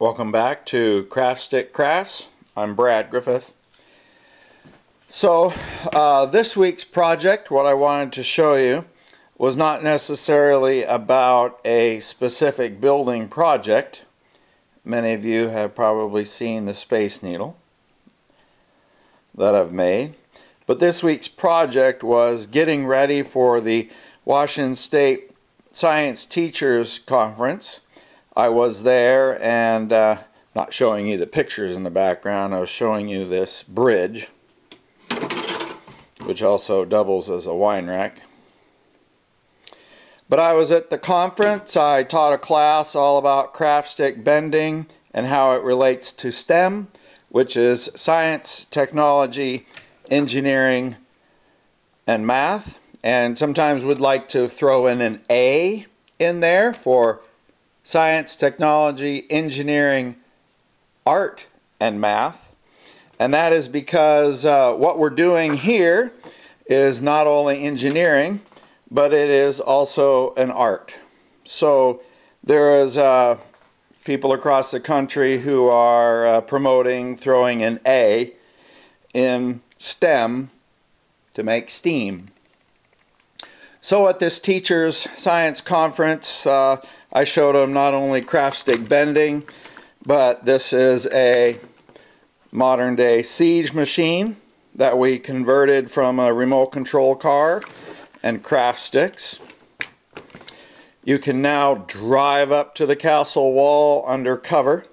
Welcome back to Craft Stick Crafts. I'm Brad Griffith. So this week's project, what I wanted to show you, was not necessarily about a specific building project. Many of you have probably seen the Space Needle that I've made. But this week's project was getting ready for the Washington State Science Teachers Conference. I was there and not showing you the pictures in the background, I was showing you this bridge, which also doubles as a wine rack. But I was at the conference, I taught a class all about craft stick bending and how it relates to STEM, which is science, technology, engineering, and math. And sometimes we'd like to throw in an A in there for science, technology, engineering, art, and math. And that is because what we're doing here is not only engineering, but it is also an art. So there is people across the country who are promoting throwing an A in STEM to make STEAM. So at this teachers' science conference, I showed them not only craft stick bending, but this is a modern day siege machine that we converted from a remote control car and craft sticks. You can now drive up to the castle wall under cover,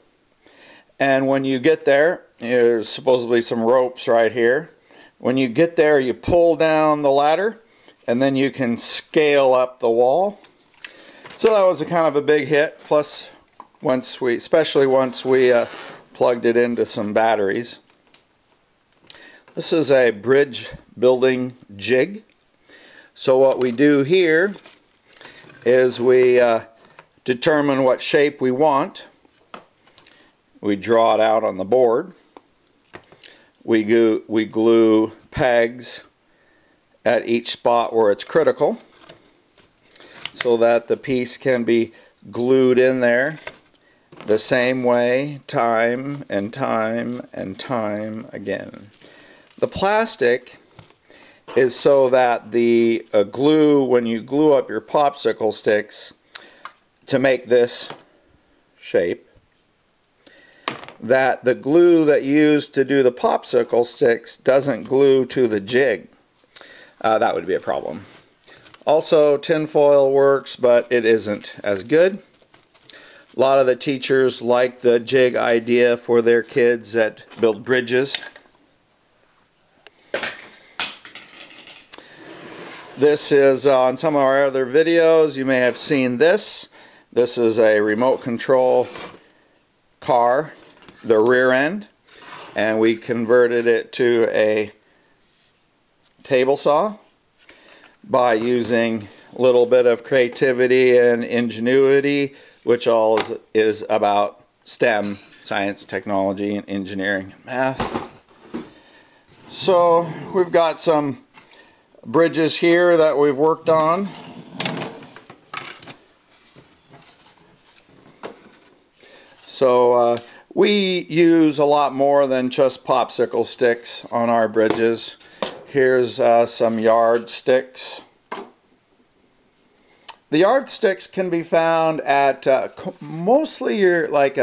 and when you get there, there's supposedly some ropes right here. When you get there, you pull down the ladder and then you can scale up the wall. So that was a kind of a big hit, plus especially once we plugged it into some batteries. This is a bridge building jig. So what we do here is we determine what shape we want. We draw it out on the board. We glue pegs at each spot where it's critical, so that the piece can be glued in there the same way time and time and time again. The plastic is so that the glue, when you glue up your popsicle sticks to make this shape, that the glue that you use to do the popsicle sticks doesn't glue to the jig. That would be a problem. Also, tinfoil works, but it isn't as good. A lot of the teachers like the jig idea for their kids that build bridges. This is on some of our other videos, you may have seen this. This is a remote control car, the rear end, and we converted it to a table saw by using a little bit of creativity and ingenuity, which all is about STEM, science, technology, and engineering, and math. So we've got some bridges here that we've worked on. So we use a lot more than just popsicle sticks on our bridges. Here's some yardsticks. The yardsticks can be found at mostly your like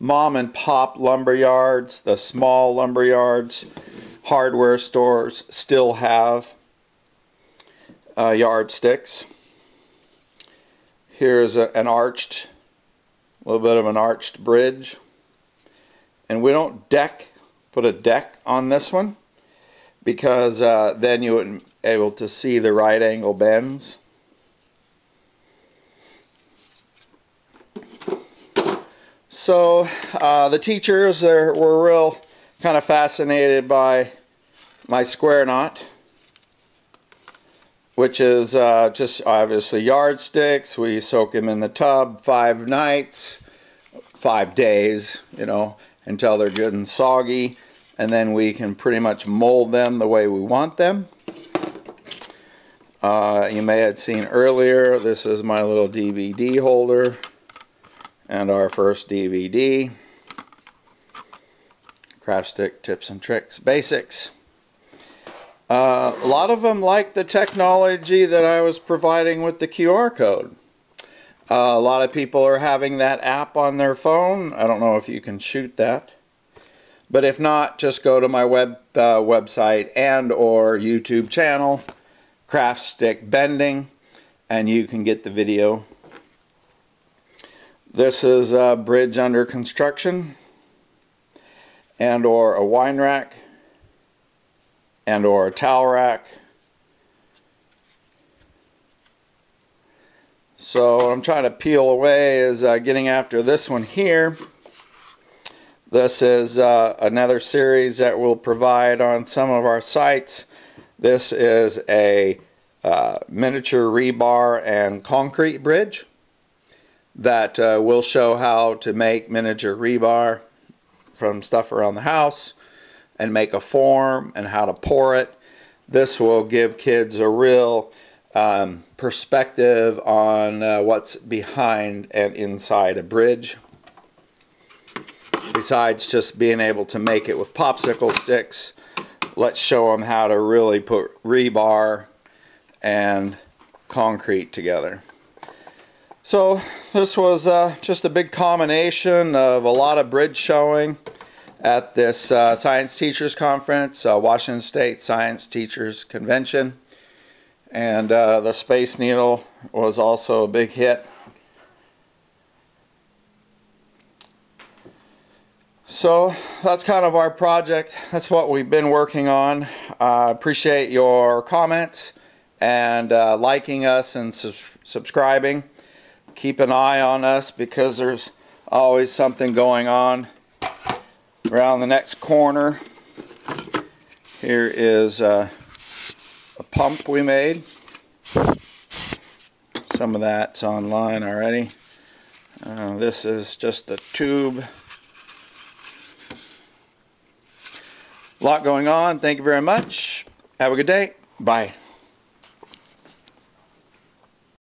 mom and pop lumber yards. The small lumber yards, hardware stores still have yardsticks. Here's a little bit of an arched bridge, and we don't put a deck on this one, because then you wouldn't be able to see the right angle bends. So the teachers there were real kind of fascinated by my square knot, which is just obviously yardsticks. We soak them in the tub 5 nights, 5 days, you know, until they're good and soggy. And then we can pretty much mold them the way we want them. You may have seen earlier, this is my little DVD holder and our first DVD, Craft Stick Tips and Tricks Basics. A lot of them like the technology that I was providing with the QR code. A lot of people are having that app on their phone. I don't know if you can shoot that. But if not, just go to my website and or YouTube channel, Craft Stick Bending, and you can get the video. This is a bridge under construction, and or a wine rack, and or a towel rack. So what I'm trying to peel away is getting after this one here. This is another series that we'll provide on some of our sites. This is a miniature rebar and concrete bridge that will show how to make miniature rebar from stuff around the house and make a form and how to pour it. This will give kids a real perspective on what's behind and inside a bridge. Besides just being able to make it with popsicle sticks, let's show them how to really put rebar and concrete together. So this was just a big combination of a lot of bridge showing at this Science Teachers Conference, Washington State Science Teachers Convention, and the Space Needle was also a big hit. So that's kind of our project. That's what we've been working on. I appreciate your comments and liking us and subscribing. Keep an eye on us because there's always something going on around the next corner. Here is a pump we made. Some of that's online already. This is just a tube. A lot going on. Thank you very much. Have a good day. Bye.